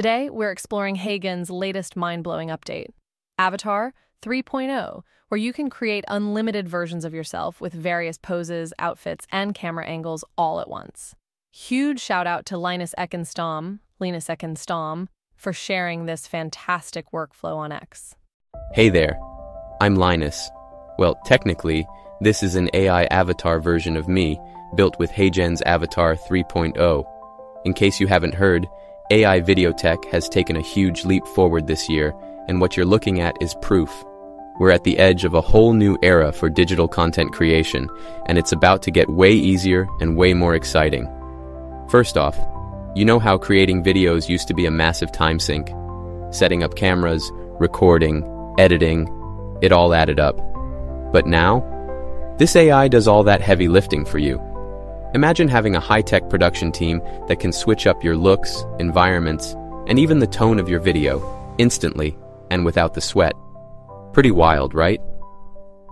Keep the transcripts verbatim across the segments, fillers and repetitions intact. Today, we're exploring HeyGen's latest mind-blowing update, Avatar three point oh, where you can create unlimited versions of yourself with various poses, outfits, and camera angles all at once. Huge shout-out to Linus Ekenstam, Linus Ekenstam, for sharing this fantastic workflow on X. Hey there, I'm Linus. Well, technically, this is an A I avatar version of me, built with HeyGen's Avatar three point oh. In case you haven't heard, A I video tech has taken a huge leap forward this year, and what you're looking at is proof. We're at the edge of a whole new era for digital content creation, and it's about to get way easier and way more exciting. First off, you know how creating videos used to be a massive time sink? Setting up cameras, recording, editing, it all added up. But now, this A I does all that heavy lifting for you. Imagine having a high-tech production team that can switch up your looks, environments, and even the tone of your video, instantly and without the sweat. Pretty wild, right?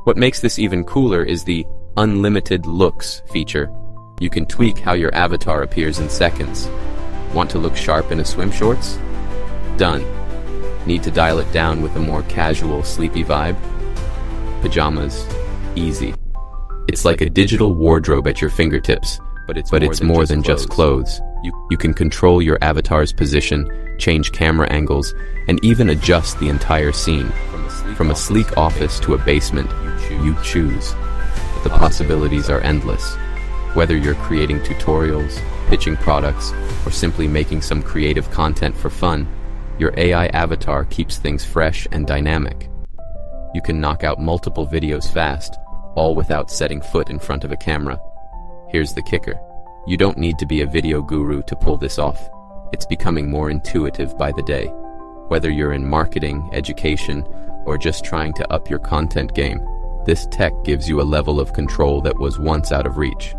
What makes this even cooler is the Unlimited Looks feature. You can tweak how your avatar appears in seconds. Want to look sharp in a swim shorts? Done. Need to dial it down with a more casual, sleepy vibe? Pajamas. Easy. It's like a digital wardrobe at your fingertips, but it's, but more, it's than more than just clothes. You, you can control your avatar's position, change camera angles, and even adjust the entire scene. From a sleek, From a sleek office to a basement, you choose. You choose. The possibilities are endless. Whether you're creating tutorials, pitching products, or simply making some creative content for fun, your A I avatar keeps things fresh and dynamic. You can knock out multiple videos fast, all without setting foot in front of a camera. Here's the kicker. You don't need to be a video guru to pull this off. It's becoming more intuitive by the day. Whether you're in marketing, education, or just trying to up your content game, this tech gives you a level of control that was once out of reach.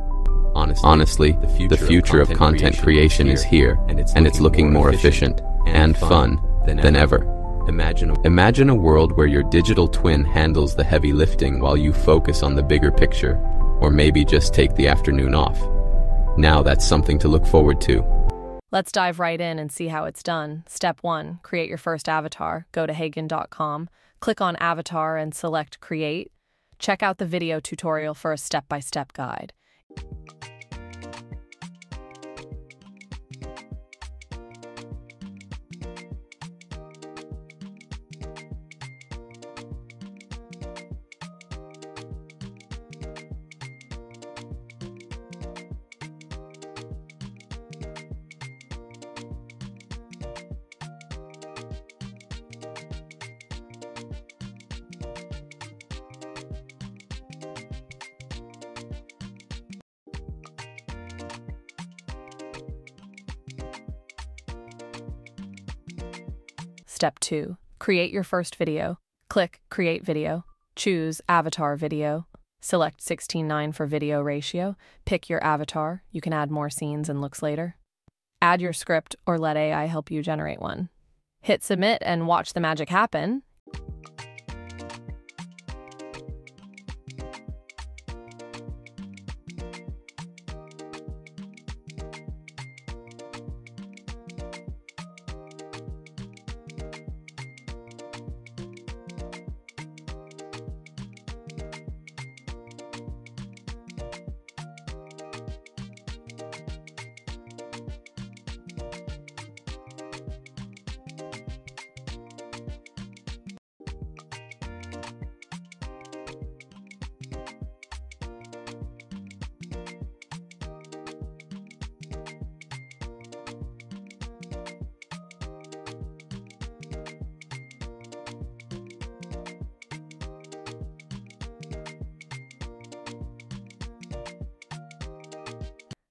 Honestly, Honestly the future, the future of, content of content creation is here, is here and, it's and it's looking more efficient and fun, fun than, than ever. ever. Imagine a, Imagine a world where your digital twin handles the heavy lifting while you focus on the bigger picture, or maybe just take the afternoon off. Now that's something to look forward to. Let's dive right in and see how it's done. Step one, create your first avatar. Go to heygen dot com, click on Avatar and select Create. Check out the video tutorial for a step-by-step guide. Step two, create your first video. Click Create Video. Choose Avatar Video. Select sixteen nine for video ratio. Pick your avatar. You can add more scenes and looks later. Add your script or let A I help you generate one. Hit Submit and watch the magic happen.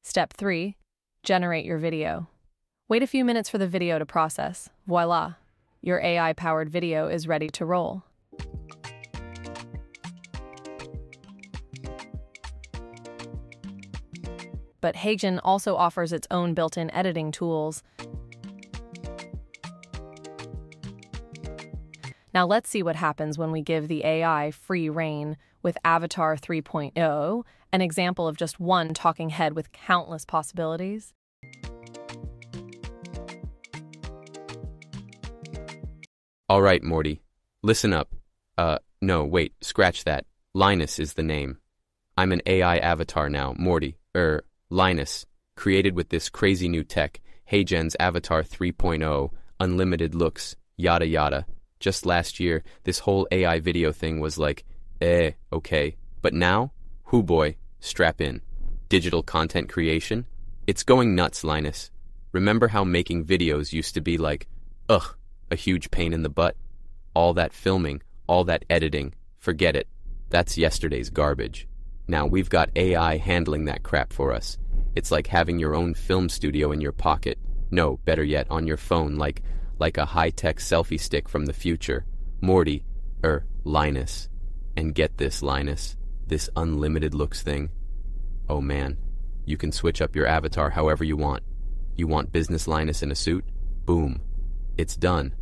Step three, generate your video. Wait a few minutes for the video to process. Voila, your A I-powered video is ready to roll. But HeyGen also offers its own built-in editing tools. Now let's see what happens when we give the A I free rein with Avatar three point oh, an example of just one talking head with countless possibilities. All right, Morty. Listen up. Uh, no, wait, scratch that. Linus is the name. I'm an A I avatar now, Morty. Er, Linus. Created with this crazy new tech, HeyGen's Avatar three point oh, unlimited looks, yada yada. Just last year, this whole A I video thing was like, eh, okay. But now, hoo boy, strap in. Digital content creation? It's going nuts, Linus. Remember how making videos used to be like, ugh, a huge pain in the butt? All that filming, all that editing, forget it. That's yesterday's garbage. Now we've got A I handling that crap for us. It's like having your own film studio in your pocket. No, better yet, on your phone, like like a high-tech selfie stick from the future. Morty, er, Linus. And get this, Linus, this unlimited looks thing. Oh man, you can switch up your avatar however you want. You want business Linus in a suit? Boom. It's done.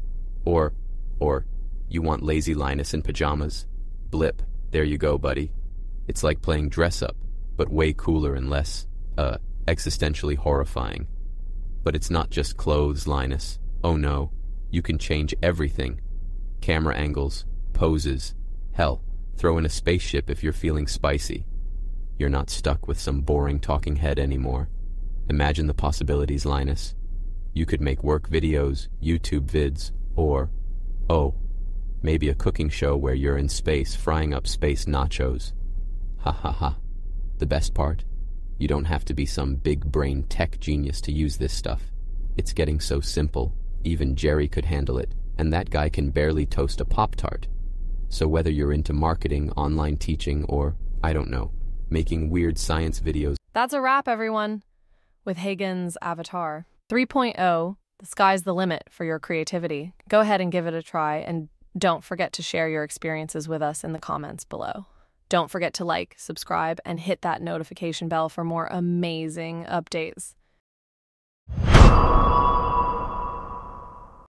Or, or, you want lazy Linus in pajamas? Blip. There you go, buddy. It's like playing dress-up, but way cooler and less, uh, existentially horrifying. But it's not just clothes, Linus. Oh no, you can change everything. Camera angles, poses, hell, throw in a spaceship if you're feeling spicy. You're not stuck with some boring talking head anymore. Imagine the possibilities, Linus. You could make work videos, YouTube vids, or, oh, maybe a cooking show where you're in space frying up space nachos. Ha ha ha. The best part? You don't have to be some big-brain tech genius to use this stuff. It's getting so simple, even Jerry could handle it, and that guy can barely toast a Pop-Tart. So whether you're into marketing, online teaching, or, I don't know, making weird science videos... That's a wrap, everyone. With HeyGen's Avatar three point oh, the sky's the limit for your creativity. Go ahead and give it a try, and don't forget to share your experiences with us in the comments below. Don't forget to like, subscribe, and hit that notification bell for more amazing updates.